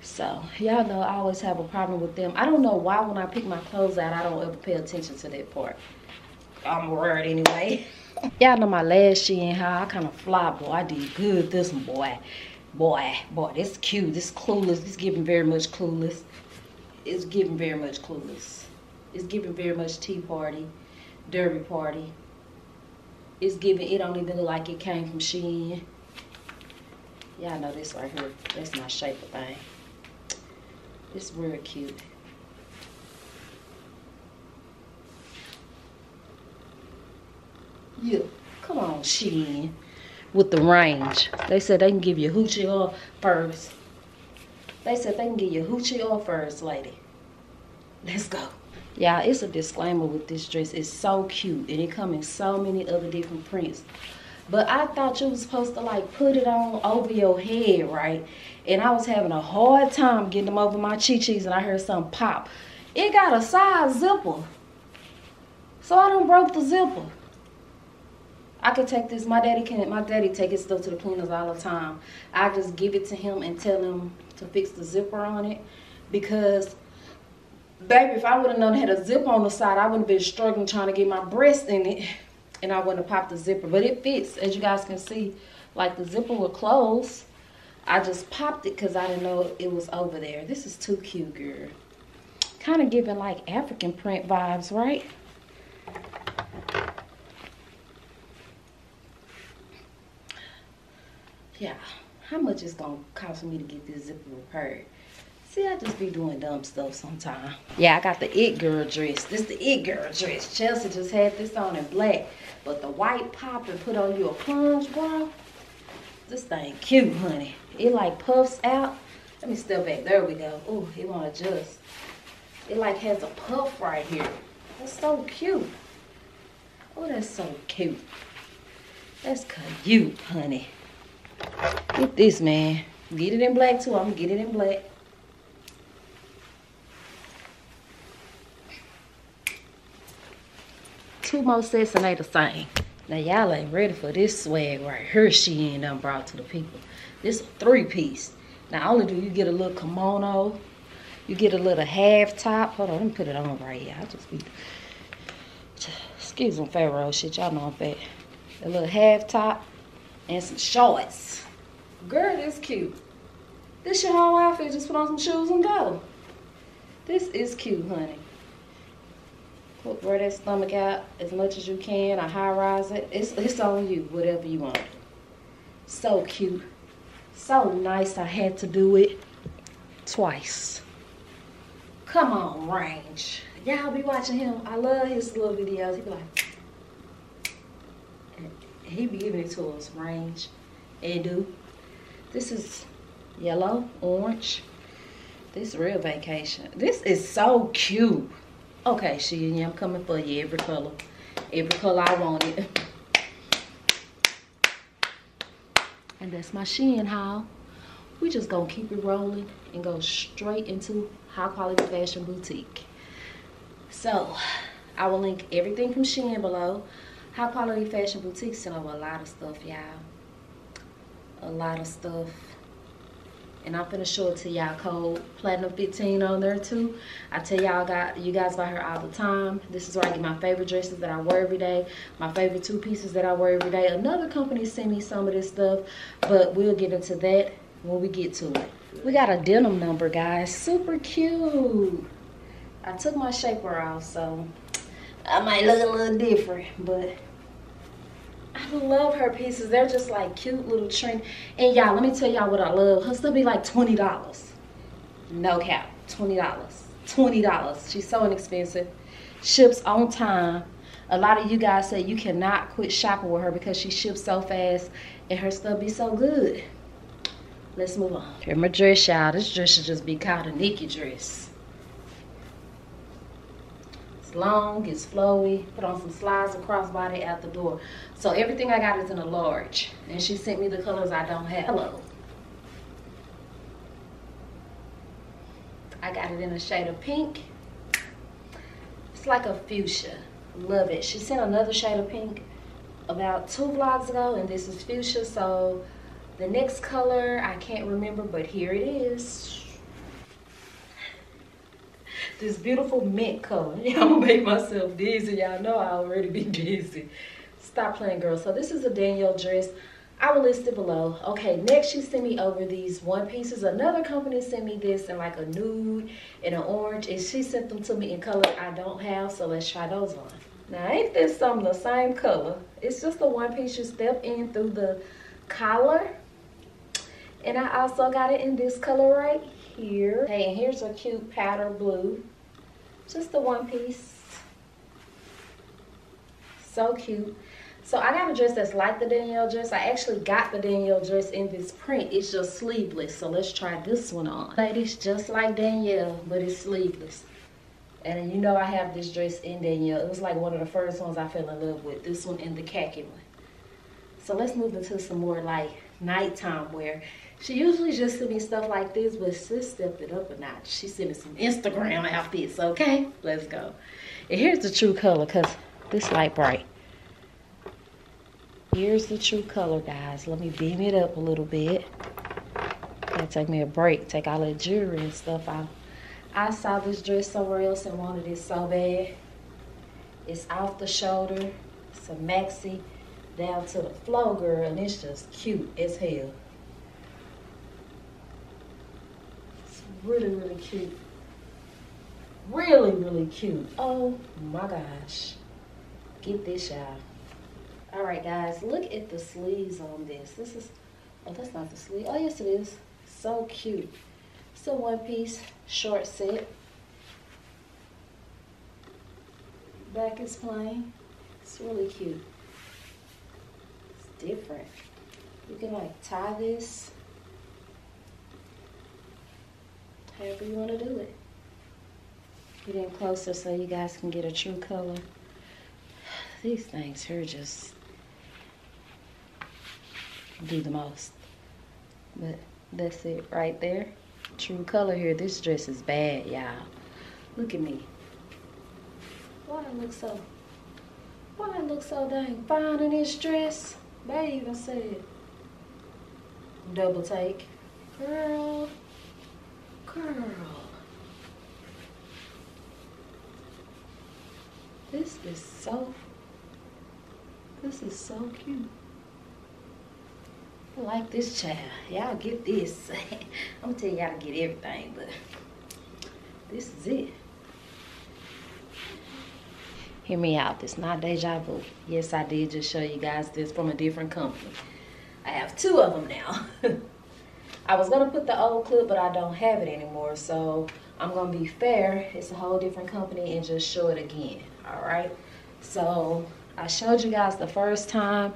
So y'all know I always have a problem with them. I don't know why when I pick my clothes out, I don't ever pay attention to that part. I'm worried anyway. Y'all know my last Shein haul, I kind of fly, boy. I did good this one, boy. Boy, boy, this cute. This clueless. It's giving very much clueless. It's giving very much clueless. It's giving very much tea party, derby party. It's giving, it don't even look like it came from Shein. Y'all know this right here. That's my shape of thing. It's real cute. Yeah, come on, Shein. With the range. They said they can give you hoochie or furs. They said they can give you hoochie or furs, lady. Let's go. Yeah, it's a disclaimer with this dress. It's so cute. And it comes in so many other different prints. But I thought you was supposed to like put it on over your head, right? And I was having a hard time getting them over my chi-chis and I heard something pop. It got a side zipper. So I done broke the zipper. I could take this. My daddy can. My daddy take his stuff to the cleaners all the time. I just give it to him and tell him to fix the zipper on it, because, baby, if I would have known it had a zip on the side, I wouldn't have been struggling trying to get my breast in it, and I wouldn't have popped the zipper. But it fits, as you guys can see. Like the zipper will close. I just popped it because I didn't know it was over there. This is too cute, girl. Kind of giving like African print vibes, right? Yeah, how much it's gonna cost me to get this zipper repaired? See, I just be doing dumb stuff sometimes. Yeah, I got the it girl dress. This the it girl dress. Chelsea just had this on in black, but the white pop and put on you a plunge, bro. This thing cute, honey. It like puffs out. Let me step back. There we go. Ooh, it won't adjust. It like has a puff right here. That's so cute. Oh, that's so cute. That's cute, honey. Get this, man. Get it in black too. I'm gonna get it in black. Two more sets and they the same. Now y'all ain't ready for this swag right here. She ain't done brought to the people. This three piece. Now only do you get a little kimono, you get a little half top. Hold on, let me put it on right here. I just be excuse some fat roll shit. Y'all know I'm fat. A little half top. And some shorts. Girl, this cute. This your whole outfit. Just put on some shoes and go. This is cute, honey. Put, wear that stomach out as much as you can. I high rise it. It's, it's on you, whatever you want. So cute. So nice I had to do it twice. Come on, Range. Y'all be watching him. I love his little videos. He be like... He be giving it to us, Range, Edu. This is yellow, orange. This real vacation. This is so cute. Okay, Shein, I'm coming for you. Every color. Every color I wanted. And that's my Shein haul. We just gonna keep it rolling and go straight into High Quality Fashion Boutique. So, I will link everything from Shein below. High Quality Fashion Boutique sent over a lot of stuff, y'all. A lot of stuff. And I'm finna show it to y'all, code Platinum fifteen on there too. I tell y'all, got you guys about her all the time. This is where I get my favorite dresses that I wear every day. My favorite two pieces that I wear every day. Another company sent me some of this stuff, but we'll get into that when we get to it. We got a denim number, guys. Super cute. I took my shaper off, so I might look a little different, but... I love her pieces. They're just like cute little trend. And y'all, let me tell y'all what I love. Her stuff be like twenty dollars. No cap. twenty dollars. twenty dollars. She's so inexpensive. Ships on time. A lot of you guys say you cannot quit shopping with her because she ships so fast and her stuff be so good. Let's move on. Here's my dress, y'all. This dress should just be called a Nikki dress. It's long, it's flowy, put on some slides and crossbody out the door. So everything I got is in a large, and she sent me the colors I don't have. Hello. I got it in a shade of pink. It's like a fuchsia. Love it. She sent another shade of pink about two vlogs ago, and this is fuchsia. So the next color I can't remember, but here it is. This beautiful mint color. Yeah, I'm gonna make myself dizzy. Y'all know I already be dizzy. Stop playing, girl. So this is a Danielle dress. I will list it below. Okay, next she sent me over these one pieces. Another company sent me this in like a nude and an orange, and she sent them to me in color I don't have, so let's try those on. Now, ain't this some of the same color? It's just a one piece. You step in through the collar, and I also got it in this color right here. Hey, and here's a cute powder blue. Just a one piece. So cute. So I got a dress that's like the Danielle dress. I actually got the Danielle dress in this print. It's just sleeveless. So let's try this one on. Ladies, just like Danielle, but it's sleeveless. And you know I have this dress in Danielle. It was like one of the first ones I fell in love with. This one and the khaki one. So let's move into some more like nighttime wear. She usually just sends me stuff like this, but she stepped it up a notch. She sent me some Instagram outfits, okay? Let's go. And here's the true color, because this light bright. Here's the true color, guys. Let me beam it up a little bit. Gotta take me a break. Take all that jewelry and stuff out. I saw this dress somewhere else and wanted it so bad. It's off the shoulder. It's a maxi down to the floor, girl, and it's just cute as hell. It's really, really cute. Really, really cute. Oh my gosh. Get this, y'all. All right, guys, look at the sleeves on this. This is, oh, that's not the sleeve. Oh, yes, it is. So cute. It's a one-piece short set. Back is plain. It's really cute. It's different. You can, like, tie this however you want to do it. Get in closer so you guys can get a true color. These things here just... do the most, but that's it right there. True color here. This dress is bad, y'all. Look at me. Why I look so, why I look so dang fine in this dress? They even said double take, girl, girl. This is so, this is so cute. Like this, child. Y'all get this. I'm gonna tell y'all to get everything, but this is it. Hear me out. It's not deja vu. Yes, I did just show you guys this from a different company. I have two of them now. I was gonna put the old clip, but I don't have it anymore, so I'm gonna be fair. It's a whole different company and just show it again. All right, so I showed you guys the first time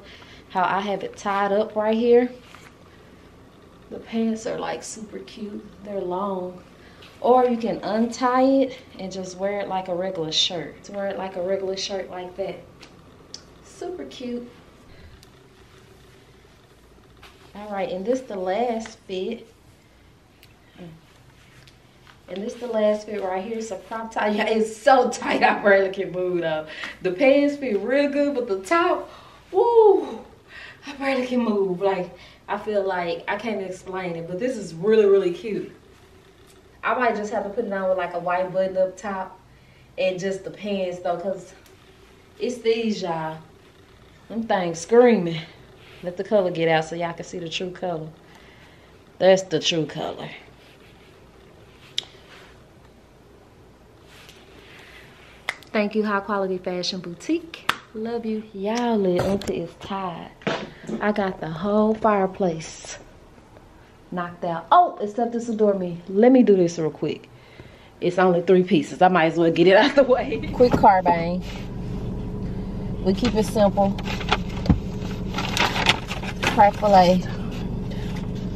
how I have it tied up right here. The pants are like super cute. They're long. Or you can untie it and just wear it like a regular shirt. Just wear it like a regular shirt like that. Super cute. All right, and this the last fit. And this the last fit right here. It's a crop top. Yeah, it's so tight I barely can move though. The pants fit real good, but the top, woo! I barely can move. Like, I feel like I can't explain it, but this is really, really cute. I might just have to put it on with like a white button up top and just the pants though, because it's these, y'all. Them things screaming. Let the color get out so y'all can see the true color. That's the true color. Thank you, High Quality Fashion Boutique. Love you. Y'all, little Ulta is tired. I got the whole fireplace knocked out. Oh, except this adore me. Let me do this real quick. It's only three pieces. I might as well get it out the way. Quick car bang. We keep it simple. Chick-fil-A.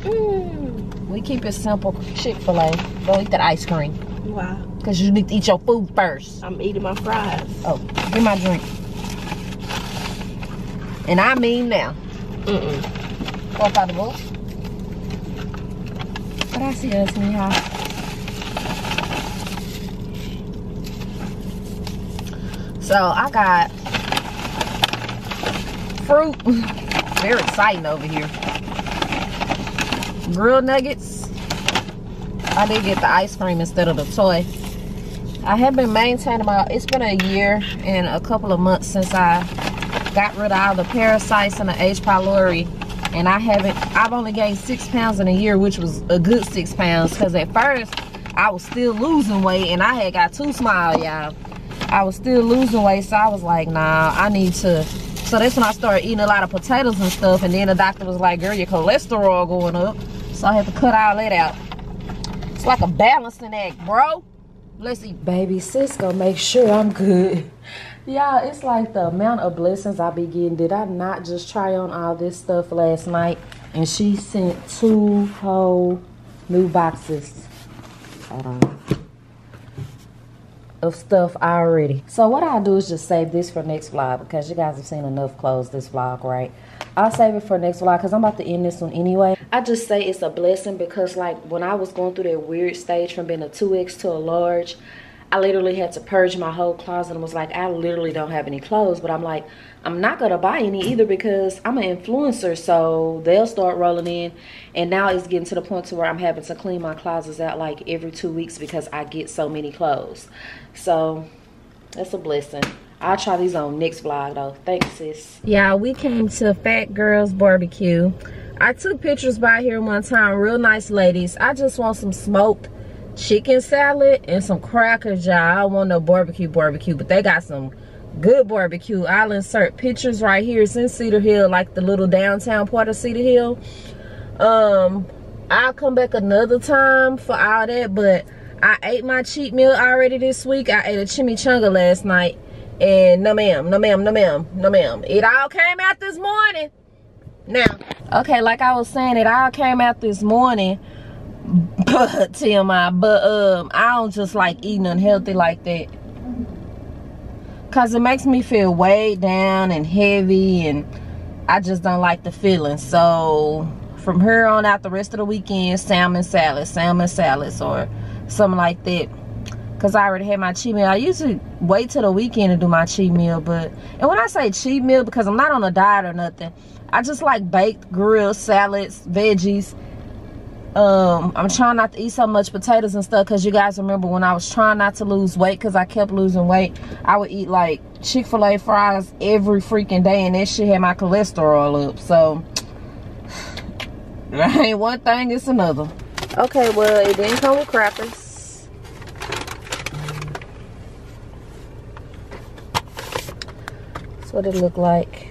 Mm. We keep it simple. Chick-fil-A. Go eat that ice cream. Wow. Because you need to eat your food first. I'm eating my fries. Oh, get my drink. And I mean now. Mm-mm. Go by the book. But I see us in here. So I got fruit. Very exciting over here. Grilled nuggets. I did get the ice cream instead of the toy. I have been maintaining about, it's been a year and a couple of months since I got rid of all the parasites and the H. pylori, and I haven't, I've only gained six pounds in a year, which was a good six pounds, because at first I was still losing weight and I had got too small, y'all. I was still losing weight, so I was like, nah, I need to, so that's when I started eating a lot of potatoes and stuff, and then the doctor was like, girl, your cholesterol going up, so I had to cut all that out. It's like a balancing act, bro. Let's eat. Baby sis gonna make sure I'm good. Yeah, it's like the amount of blessings I be getting. Did I not just try on all this stuff last night? And she sent two whole new boxes uh, of stuff already. So what I'll do is just save this for next vlog, because you guys have seen enough clothes this vlog, right? I'll save it for next vlog because I'm about to end this one anyway. I just say it's a blessing because, like, when I was going through that weird stage from being a two X to a large, I literally had to purge my whole closet and was like, I literally don't have any clothes. But I'm like, I'm not going to buy any either because I'm an influencer, so they'll start rolling in. And now it's getting to the point to where I'm having to clean my closets out like every two weeks because I get so many clothes. So that's a blessing. I'll try these on next vlog though. Thanks, sis. Yeah, we came to Fat Girls Barbecue. I took pictures by here one time. Real nice ladies. I just want some smoked chicken salad and some crackers, y'all. I don't want no barbecue barbecue, but they got some good barbecue. I'll insert pictures right here. It's in Cedar Hill, like the little downtown part of Cedar Hill. Um, I'll come back another time for all that, but I ate my cheat meal already this week. I ate a chimichanga last night. And no ma'am, no ma'am, no ma'am, no ma'am. It all came out this morning. Now, okay, like I was saying, it all came out this morning. But, T M I, but um, I don't just like eating unhealthy like that. Because it makes me feel weighed down and heavy, and I just don't like the feeling. So, from here on out the rest of the weekend, salmon salad, salmon salads, or something like that. Because I already had my cheat meal. I usually wait till the weekend to do my cheat meal. But and when I say cheat meal, because I'm not on a diet or nothing, I just like baked, grilled, salads, veggies. Um, I'm trying not to eat so much potatoes and stuff, because you guys remember when I was trying not to lose weight, because I kept losing weight, I would eat like Chick-fil-A fries every freaking day, and that shit had my cholesterol up. So that ain't one thing, it's another. Okay, well, it didn't come with crackers. What it look like.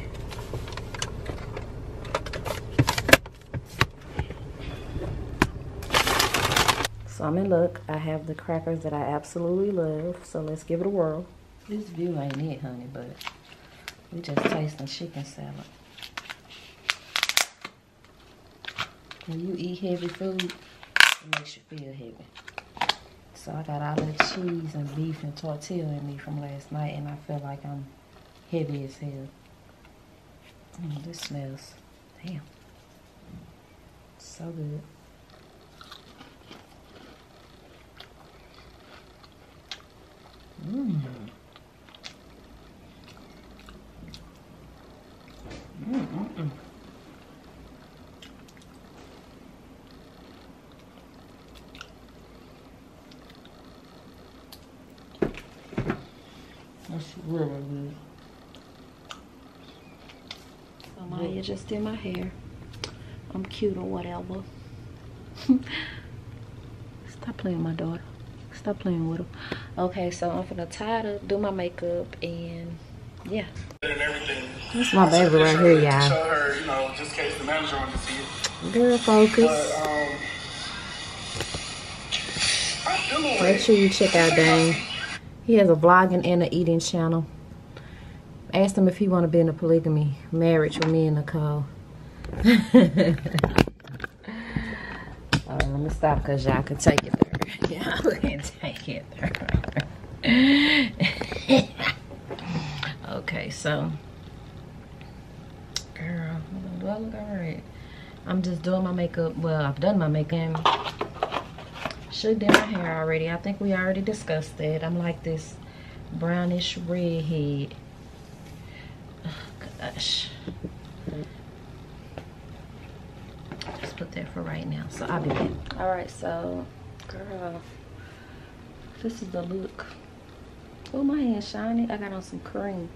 So I'm in luck. I have the crackers that I absolutely love. So let's give it a whirl. This view ain't it, honey, but we just tasting chicken salad. When you eat heavy food, it makes you feel heavy. So I got all the cheese and beef and tortilla in me from last night, and I feel like I'm heavy as hell. Mm, this smells, damn, so good. Mmm. Mmm. Mm-mm. That's really good. Maya just did my hair. I'm cute or whatever. Stop playing with my daughter. Stop playing with her. Okay, so I'm finna tie it up, do my makeup, and yeah. And everything. This is my baby right here, y'all. Show her, you know, just in case the manager wanted to see it. Girl, focus. But, um, I'm doing Make sure you check out Dane. He has a vlogging and an eating channel. Asked him if he want to be in a polygamy marriage with me and Nicole. Hold on, let me stop because y'all can take it there. Y'all can take it there. Okay, so, girl, do I look all right? I'm just doing my makeup. Well, I've done my makeup. Should do my hair already. I think we already discussed that. I'm like this brownish redhead. Oh, gosh. Just put that for right now. So I'll be back. All right, so, girl, this is the look. Oh, my hand's shiny. I got on some cream.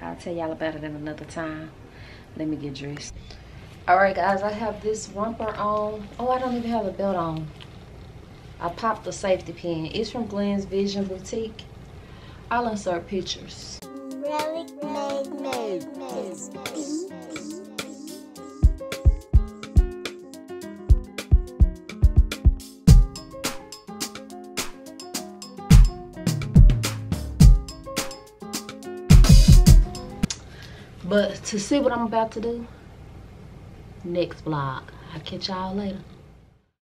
I'll tell y'all about it in another time. Let me get dressed. All right, guys, I have this romper on. Oh, I don't even have a belt on. I popped the safety pin. It's from Glenn's Vision Boutique. I'll insert pictures. Really? Made, made, made. But to see what I'm about to do, next vlog. I'll catch y'all later.